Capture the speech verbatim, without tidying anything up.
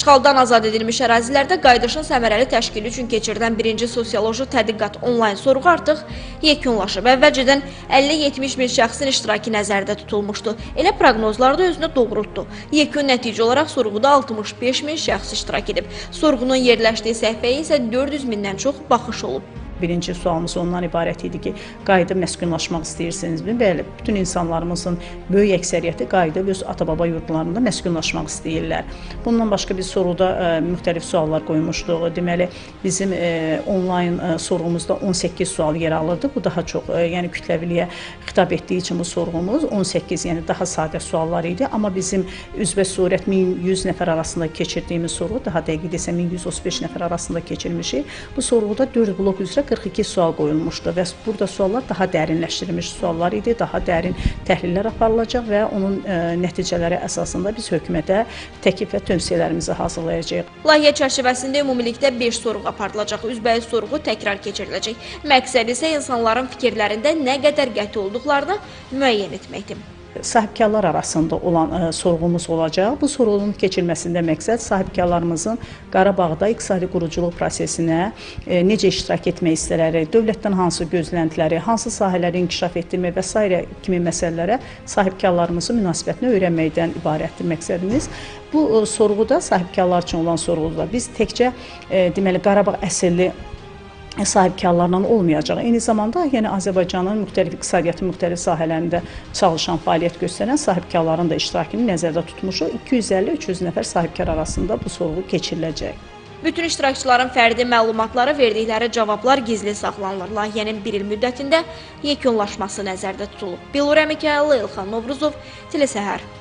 İşğaldan azad edilmiş ərazilərdə qaydışın səmərəli təşkili üçün keçirilən birinci sosioloji tədqiqat onlayn sorğu artıq yekunlaşıb. Əvvəlcədən əlli-yetmiş min şəxsin iştirakı nəzərdə tutulmuşdu. Elə proqnozlarda özünü doğrultdu. Yekun nəticə olaraq sorğuda altmış beş min şəxs iştirak edib. Sorğunun yerləşdiyi səhvəyə isə dörd yüz mindən çox baxış olub. Birinci sualımız ondan ibarət idi ki, qayıdıb məskunlaşmaq istəyirsinizmi? Bəli, bütün insanlarımızın böyük əksəriyyəti qayıdıb öz ata-baba yurdlarında məskunlaşmaq istəyirlər. Bundan başqa biz soruda ə, müxtəlif suallar qoymuşduq. Deməli, bizim ə, onlayn ə, sorğumuzda on səkkiz sual yer alırdı. Bu daha çox, ə, yəni kütləviliyə xitab etdiyi üçün bu sorğumuz on səkkiz, yəni daha sadə suallar idi. Amma bizim üzvə surət min yüz nəfər arasında keçirdiyimiz sorğu, daha dəqiq desəm min yüz otuz beş nəfər arasında keçirmişik. Bu sorğuda dörd blok üzrə qırx iki sual qoyulmuşdu və burada suallar daha dərinləşdirilmiş suallar idi, daha dərin təhlillər aparılacaq və onun ə, nəticələri əsasında biz hökumətə təklif və tövsiyələrimizi hazırlayacağıq. Layihə çərçivəsində ümumilikdə beş sorğu aparılacaq, üzbəyiz sorğu təkrar keçiriləcək. Məqsəd isə insanların fikirlərində nə qədər qəti olduqlarını müəyyən etməkdir. Sahibkarlar arasında olan ə, sorğumuz olacaq. Bu sorğunun keçirilməsində məqsəd sahibkarlarımızın Qarabağda iqtisadi quruculuq prosesinə ə, necə iştirak etmək istələri, dövlətdən hansı gözləntiləri, hansı sahələri inkişaf etdirmək və s. kimi məsələlərə sahibkarlarımızın münasibətini öyrənməkdən ibarətdir məqsədimiz. Bu ə, sorğuda sahibkarlar üçün olan sorğuda biz təkcə ə, deməli Qarabağ əsirli sahibkarlarla olmayacaq. Eyni zamanda yəni Azərbaycanın müxtəlif iqtisadiyyatı müxtəlif sahələrində çalışan, fəaliyyət göstərən sahibkarların da iştirakını nəzərdə tutmuşuq. iki yüz əlli üç yüz nəfər sahibkar arasında bu sorğu keçiriləcək. Bütün iştirakçıların fərdi məlumatları, verdikləri cavablar gizli saxlanılır. Layihənin bir il müddətində yekunlaşması nəzərdə tutulub. Bilorəm Mikaylı, İlxan Novruzov, Telesəhər.